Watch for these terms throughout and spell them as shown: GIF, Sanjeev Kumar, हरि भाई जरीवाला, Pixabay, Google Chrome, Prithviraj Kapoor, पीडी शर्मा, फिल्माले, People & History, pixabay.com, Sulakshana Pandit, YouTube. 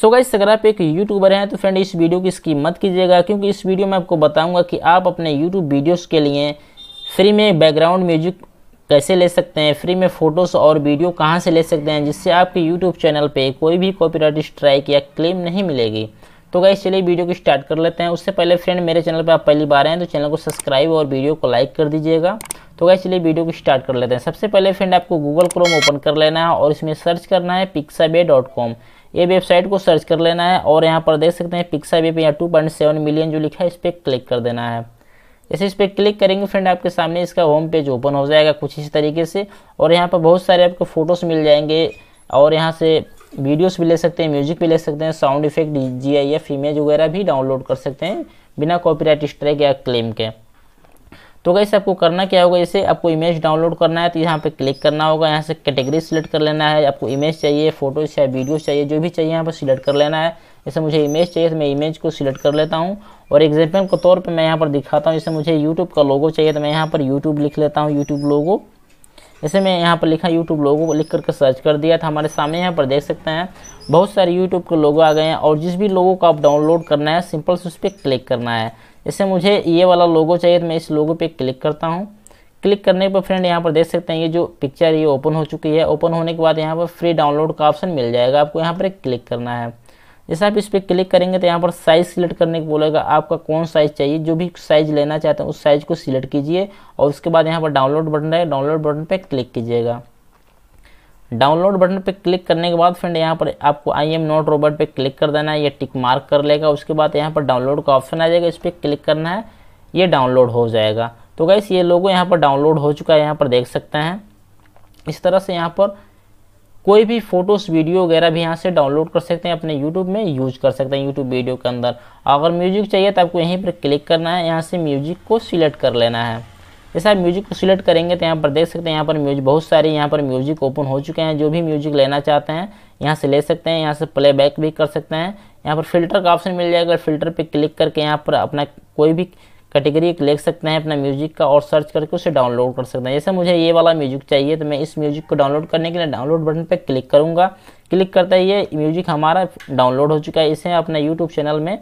So guys अगर आप एक यूट्यूबर हैं तो फ्रेंड इस वीडियो की स्किप मत कीजिएगा, क्योंकि इस वीडियो में आपको बताऊंगा कि आप अपने यूट्यूब वीडियोस के लिए फ्री में बैकग्राउंड म्यूजिक कैसे ले सकते हैं, फ्री में फ़ोटोज़ और वीडियो कहाँ से ले सकते हैं जिससे आपके यूट्यूब चैनल पे कोई भी कॉपीराइट स्ट्राइक या क्लेम नहीं मिलेगी। तो गाइस चलिए वीडियो को स्टार्ट कर लेते हैं। उससे पहले फ्रेंड मेरे चैनल पर आप पहली बार आएँ तो चैनल को सब्सक्राइब और वीडियो को लाइक कर दीजिएगा। तो गाइस चलिए वीडियो को स्टार्ट कर लेते हैं। सबसे पहले फ्रेंड आपको गूगल क्रोम ओपन कर लेना है और इसमें सर्च करना है pixabay.com। ये वेबसाइट को सर्च कर लेना है और यहाँ पर देख सकते हैं पिक्साबे पे यहाँ 2.7 मिलियन जो लिखा है इस पर क्लिक कर देना है। जैसे इस पर क्लिक करेंगे फ्रेंड आपके सामने इसका होम पेज ओपन हो जाएगा कुछ इस तरीके से, और यहाँ पर बहुत सारे आपको फ़ोटोज़ मिल जाएंगे और यहाँ से वीडियोस भी ले सकते हैं, म्यूजिक भी ले सकते हैं, साउंड इफेक्ट, GIF इमेज वगैरह भी डाउनलोड कर सकते हैं बिना कॉपीराइट स्ट्राइक या क्लेम के। तो गाइस आपको करना क्या होगा, जैसे आपको इमेज डाउनलोड करना है तो यहाँ पे क्लिक करना होगा, यहाँ से कैटेगरी सिलेक्ट कर लेना है, आपको इमेज चाहिए, फोटोज चाहिए, वीडियो चाहिए, जो भी चाहिए यहाँ पर सिलेक्ट कर लेना है। जैसे मुझे इमेज चाहिए तो मैं इमेज को सिलेक्ट कर लेता हूँ और एग्जाम्पल के तौर पर मैं यहाँ पर दिखाता हूँ। जैसे मुझे यूट्यूब का लोगो चाहिए तो मैं यहाँ पर यूट्यूब लिख लेता हूँ, यूट्यूब लोगो। जैसे मैं यहाँ पर लिखा यूट्यूब लोगो लिख करके सर्च कर दिया तो हमारे सामने यहाँ पर देख सकते हैं बहुत सारे यूट्यूब के लोगो आ गए हैं, और जिस भी लोगो को आप डाउनलोड करना है सिंपल से उस पर क्लिक करना है। जैसे मुझे ये वाला लोगो चाहिए तो मैं इस लोगो पे क्लिक करता हूँ। क्लिक करने पर फ्रेंड यहाँ पर देख सकते हैं ये जो पिक्चर ये ओपन हो चुकी है। ओपन होने के बाद यहाँ पर फ्री डाउनलोड का ऑप्शन मिल जाएगा, आपको यहाँ पर क्लिक करना है। जैसे आप इस पर क्लिक करेंगे तो यहाँ पर साइज़ सिलेक्ट करने को बोलेगा, आपका कौन साइज़ चाहिए, जो भी साइज़ लेना चाहते हैं उस साइज़ को सिलेक्ट कीजिए और उसके बाद यहाँ पर डाउनलोड बटन है, डाउनलोड बटन पर क्लिक कीजिएगा। डाउनलोड बटन पर क्लिक करने के बाद फ्रेंड यहाँ पर आपको I am not robot पर क्लिक कर देना है, ये टिक मार्क कर लेगा। उसके बाद यहाँ पर डाउनलोड का ऑप्शन आ जाएगा, इस पर क्लिक करना है, ये डाउनलोड हो जाएगा। तो गाइस ये लोगो यहाँ पर डाउनलोड हो चुका है, यहाँ पर देख सकते हैं। इस तरह से यहाँ पर कोई भी फ़ोटोज़ वीडियो वगैरह भी यहाँ से डाउनलोड कर सकते हैं, अपने यूट्यूब में यूज कर सकते हैं यूट्यूब वीडियो के अंदर। अगर म्यूजिक चाहिए तो आपको यहीं पर क्लिक करना है, यहाँ से म्यूजिक को सिलेक्ट कर लेना है। जैसे आप म्यूजिक को सिलेक्ट करेंगे तो यहाँ पर देख सकते हैं यहाँ पर म्यूजिक बहुत सारे यहाँ पर म्यूजिक ओपन हो चुके हैं, जो भी म्यूजिक लेना चाहते हैं यहाँ से ले सकते हैं, यहाँ से प्लेबैक भी कर सकते हैं। यहाँ पर फ़िल्टर का ऑप्शन मिल जाएगा, फ़िल्टर पे क्लिक करके यहाँ पर अपना कोई भी कैटेगरी ले सकते हैं अपना म्यूजिक का और सर्च करके उसे डाउनलोड कर सकते हैं। जैसे मुझे ये वाला म्यूजिक चाहिए तो मैं इस म्यूजिक को डाउनलोड करने के लिए डाउनलोड बटन पर क्लिक करूँगा। क्लिक करते ही ये म्यूजिक हमारा डाउनलोड हो चुका है, इसे अपने यूट्यूब चैनल में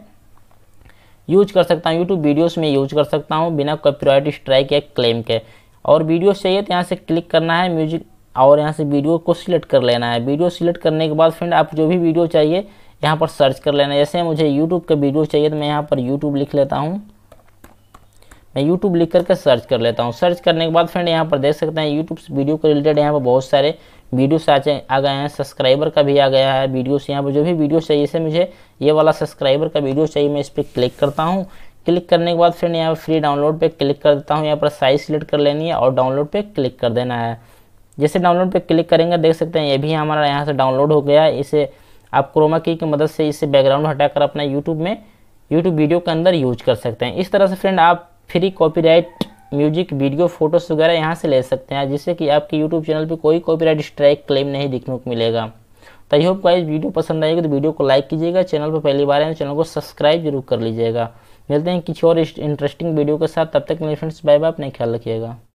यूज कर सकता हूँ, यूट्यूब वीडियोस में यूज कर सकता हूँ बिना कॉपीराइट स्ट्राइक या क्लेम के। और वीडियो चाहिए तो यहाँ से क्लिक करना है म्यूजिक और यहाँ से वीडियो को सिलेक्ट कर लेना है। वीडियो सिलेक्ट करने के बाद फ्रेंड आप जो भी वीडियो चाहिए यहाँ पर सर्च कर लेना है। जैसे मुझे यूट्यूब का वीडियो चाहिए तो मैं यहाँ पर यूट्यूब लिख लेता हूँ, मैं यूट्यूब लिख करके सर्च कर लेता हूँ। सर्च करने के बाद फ्रेंड यहाँ पर देख सकते हैं यूट्यूब वीडियो के रिलेटेड यहाँ पर बहुत सारे वीडियोस आ गए हैं, सब्सक्राइबर का भी आ गया है वीडियोस। यहाँ पर जो भी वीडियोस चाहिए, जैसे मुझे ये वाला सब्सक्राइबर का वीडियो चाहिए, मैं इस पर क्लिक करता हूँ। क्लिक करने के बाद फ्रेंड यहाँ पर फ्री डाउनलोड पे क्लिक कर देता हूँ, यहाँ पर साइज सिलेक्ट कर लेनी है और डाउनलोड पे क्लिक कर देना है। जैसे डाउनलोड पे क्लिक करेंगे देख सकते हैं ये भी हमारा यहाँ से डाउनलोड हो गया। इसे आप क्रोमा की मदद से इसे बैकग्राउंड हटाकर अपना यूट्यूब में यूट्यूब वीडियो के अंदर यूज कर सकते हैं। इस तरह से फ्रेंड आप free copyright music, video, photos वगैरह यहाँ से ले सकते हैं, जिससे कि आपके यूट्यूब चैनल पे कोई कॉपीराइट स्ट्राइक क्लेम नहीं दिखने को मिलेगा। तो आई होप गाइस वीडियो पसंद आएगी तो वीडियो को लाइक कीजिएगा, चैनल पर पहली बार आए तो चैनल को सब्सक्राइब जरूर कर लीजिएगा। मिलते हैं किसी और इंटरेस्टिंग वीडियो के साथ, तब तक मेरे फ्रेंड्स बाय बाय, अपने ख्याल रखिएगा।